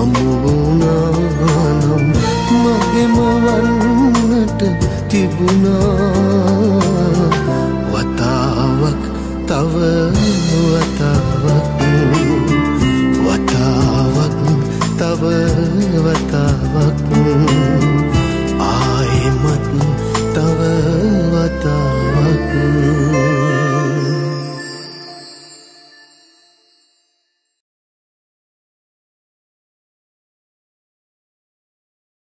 Amunanam, magemavannaṭa tibuna.